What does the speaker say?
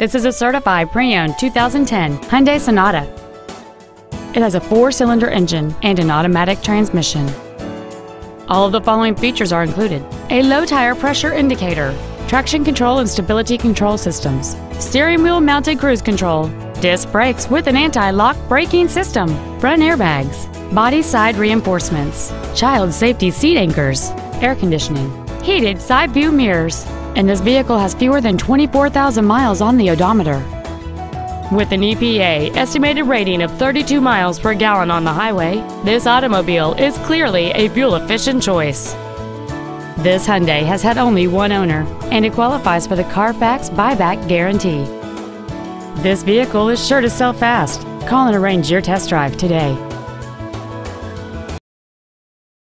This is a certified pre-owned 2010 Hyundai Sonata. It has a 4-cylinder engine and an automatic transmission. All of the following features are included: a low tire pressure indicator, traction control and stability control systems, steering wheel mounted cruise control, disc brakes with an anti-lock braking system, front airbags, body side reinforcements, child safety seat anchors, air conditioning, heated side view mirrors, and this vehicle has fewer than 24,000 miles on the odometer. With an EPA estimated rating of 32 miles per gallon on the highway, this automobile is clearly a fuel-efficient choice. This Hyundai has had only one owner, and it qualifies for the Carfax buyback guarantee. This vehicle is sure to sell fast. Call and arrange your test drive today.